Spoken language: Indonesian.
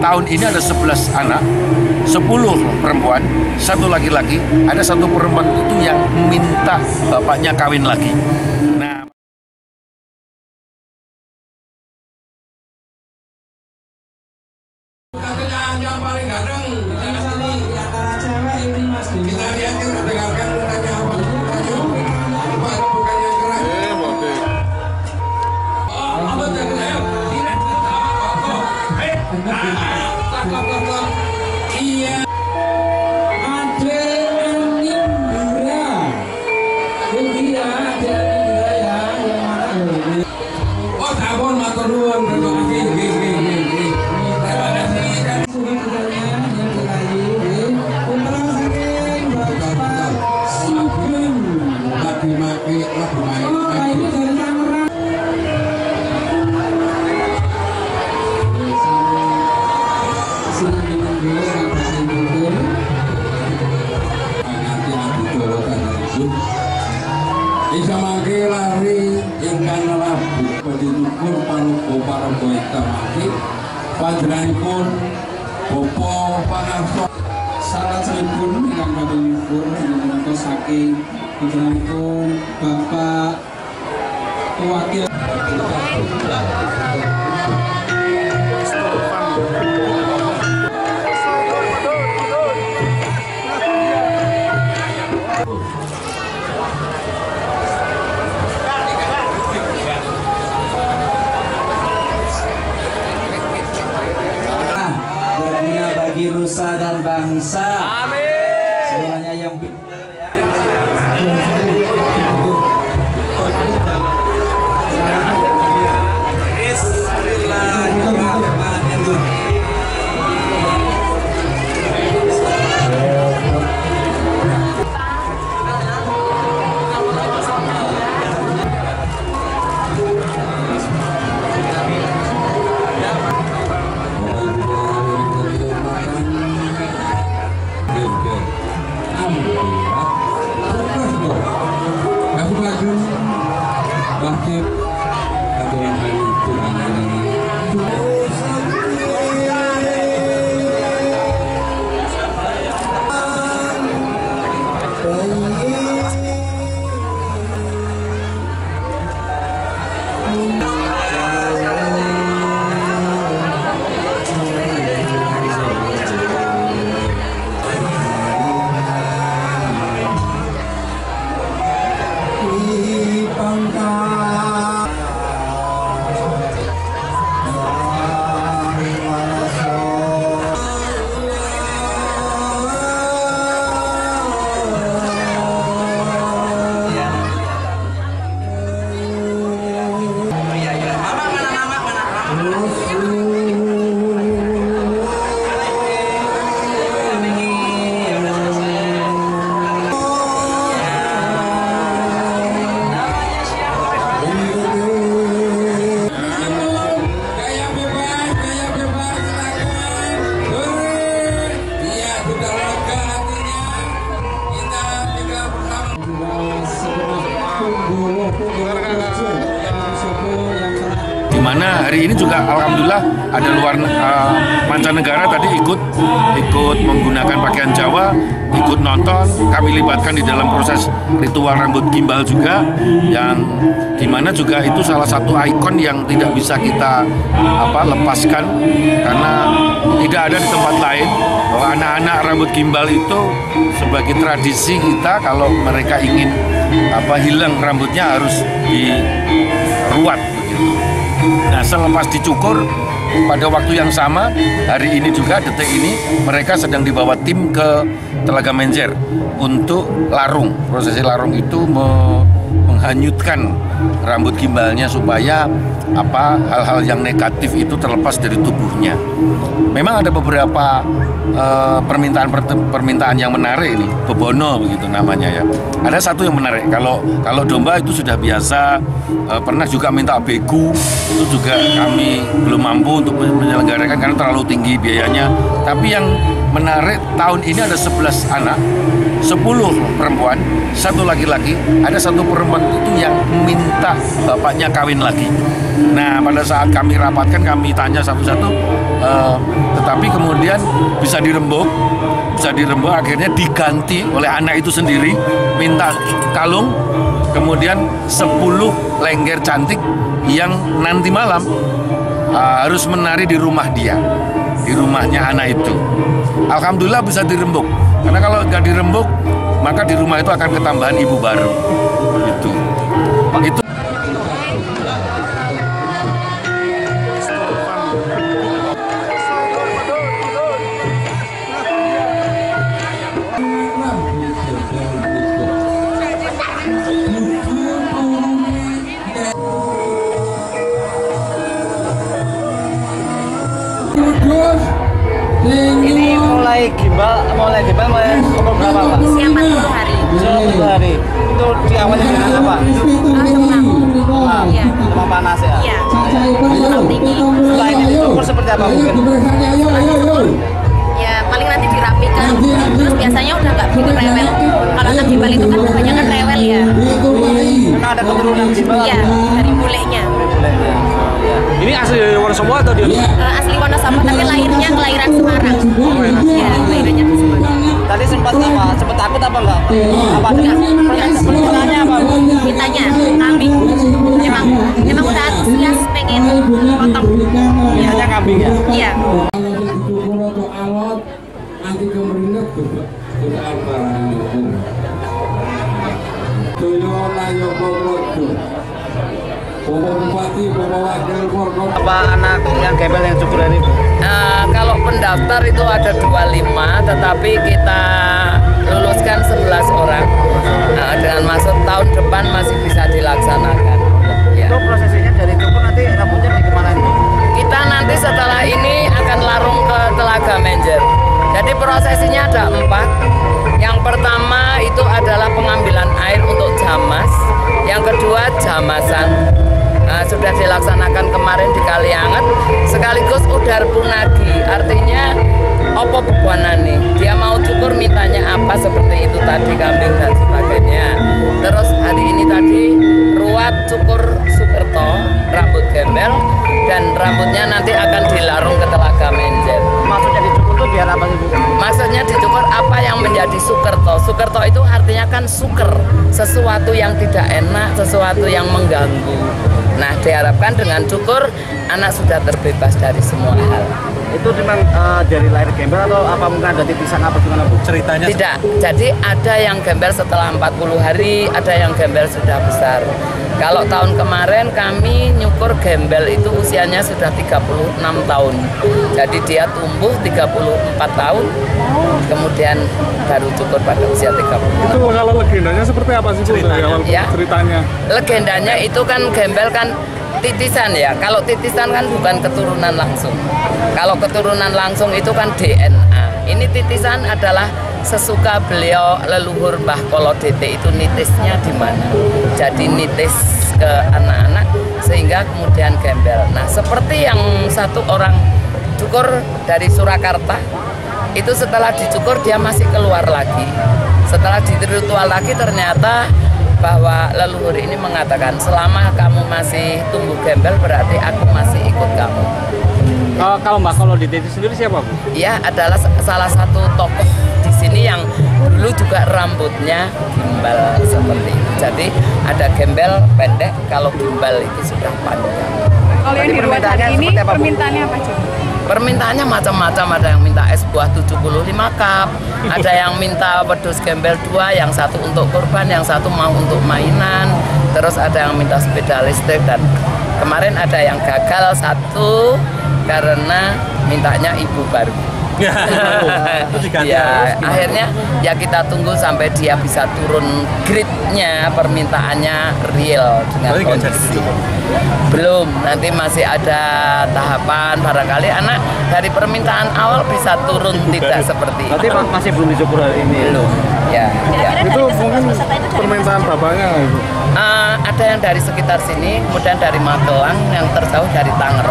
Tahun ini ada 11 anak, 10 perempuan, 1 laki-laki. Ada 1 perempuan itu yang minta bapaknya kawin lagi. Nah, hari ini juga alhamdulillah ada luar mancanegara tadi ikut menggunakan pakaian Jawa, ikut nonton. Kami libatkan di dalam proses ritual rambut gimbal juga, yang dimana juga itu salah satu ikon yang tidak bisa kita lepaskan, karena tidak ada di tempat lain. Bahwa anak-anak rambut gimbal itu sebagai tradisi kita, kalau mereka ingin hilang rambutnya harus diruat begitu. Nah, selepas dicukur, pada waktu yang sama, hari ini juga, detik ini, mereka sedang dibawa tim ke Telaga Menjer untuk larung. Prosesi larung itu menghanyutkan rambut gimbalnya supaya hal-hal yang negatif itu terlepas dari tubuhnya. Memang ada beberapa permintaan yang menarik ini, bebono begitu namanya ya. Ada satu yang menarik. Kalau domba itu sudah biasa, pernah juga minta begu, itu juga kami belum mampu untuk menyelenggarakan karena terlalu tinggi biayanya. Tapi yang menarik tahun ini ada 11 anak, 10 perempuan, satu laki-laki, ada satu perempuan itu yang minta bapaknya kawin lagi. Nah, pada saat kami rapatkan, kami tanya satu-satu, tetapi kemudian bisa dirembuk, akhirnya diganti oleh anak itu sendiri, minta kalung, kemudian 10 lengger cantik yang nanti malam harus menari di rumah dia, di rumahnya anak itu. Alhamdulillah bisa dirembuk, karena kalau nggak dirembuk maka di rumah itu akan ketambahan ibu baru. Itu ini mulai gimbal mulai umur berapa, Pak? Usia 40 hari. 40 hari. Itu diawali dengan apa? Sama panas ya? Iya. Sama tinggi. Setelah ini diukur seperti apa mungkin? Setelah diukur, ya paling nanti dirapikan. Terus biasanya udah nggak begitu rewel. Kalau anak gimbal itu kan kebanyakan rewel ya. Karena ada keturunan gimbal. Iya, dari mulainya. Ini asli dari Wonosobo atau dia? Asli Wonosobo, tapi lahirnya kelahiran Semarang. Ya, kelahirannya di Semarang. Tadi sempat takut apa enggak? Apa enggak? Pertanyaannya apa? Ditanya, kambing. Memang udah antusias pengen potong. Biasanya kambing ya? Iya. Apa anak yang gimbal yang cukup ini? Kalau pendaftar itu ada 25, tetapi kita luluskan 11 orang. Dengan maksud tahun depan masih bisa dilaksanakan. Ya. Itu prosesinya dari itu nanti rambutnya di kemana itu? Kita nanti setelah ini akan larung ke Telaga Menjer. Jadi prosesinya ada 4. Yang pertama itu adalah pengambilan air untuk jamas. Yang kedua jamasan. Sudah dilaksanakan kemarin di Kaliangat, sekaligus udar punagi, artinya opo bebuanane, dia mau cukur mintanya apa, seperti itu tadi, kambing dan sebagainya. Terus hari ini tadi ruat cukur Sukerto, rambut gembel, dan rambutnya nanti akan dilarung ke Telaga Menjer. Maksudnya dicukur itu biar apa sih? Maksudnya dicukur apa yang menjadi Sukerto. Sukerto itu artinya kan suker, sesuatu yang tidak enak, sesuatu yang mengganggu. Nah, diharapkan dengan cukur anak sudah terbebas dari semua hal. Itu memang dari lahir gimbal atau apa mungkin ada tipisan apa gimana, Bu? Ceritanya tidak. Jadi ada yang gimbal setelah 40 hari, ada yang gimbal sudah besar. Kalau tahun kemarin kami nyukur gimbal itu usianya sudah 36 tahun. Jadi dia tumbuh 34 tahun, kemudian baru cukur pada usia 30 tahun. Itu kalau legendanya seperti apa sih ceritanya? Legendanya itu kan gimbal kan titisan ya, kalau titisan kan bukan keturunan langsung. Kalau keturunan langsung itu kan DNA. Ini titisan adalah sesuka beliau leluhur Mbah Kolodete itu nitisnya di mana. Jadi nitis ke anak-anak sehingga kemudian gimbal. Nah, seperti yang satu orang cukur dari Surakarta, itu setelah dicukur dia masih keluar lagi. Setelah diritual lagi ternyata bahwa leluhur ini mengatakan selama kamu masih tumbuh gimbal berarti aku masih ikut kamu. Kalau Mbak Kolodete sendiri siapa, Bu? Iya, adalah salah satu tokoh di sini yang dulu juga rambutnya gimbal seperti itu. Jadi ada gimbal pendek, kalau gimbal itu sudah panjang. Kalau yang di ruang ini permintaannya apa, Bu? Permintaannya macam-macam, ada yang minta es buah 75 cup, ada yang minta pedus gimbal 2, yang satu untuk korban, yang satu mau untuk mainan, terus ada yang minta sepeda listrik, dan kemarin ada yang gagal satu karena mintanya ibu baru. Ya, akhirnya ya kita tunggu sampai dia bisa turun gridnya, permintaannya real dengan kondisi. Belum, nanti masih ada tahapan, barangkali anak dari permintaan awal bisa turun tidak seperti itu. Nanti masih belum dicukur hari ini. Belum. Ya. Itu mungkin permintaan bapaknya, Ibu? Ada yang dari sekitar sini, kemudian dari Magelang, yang terjauh dari Tangerang.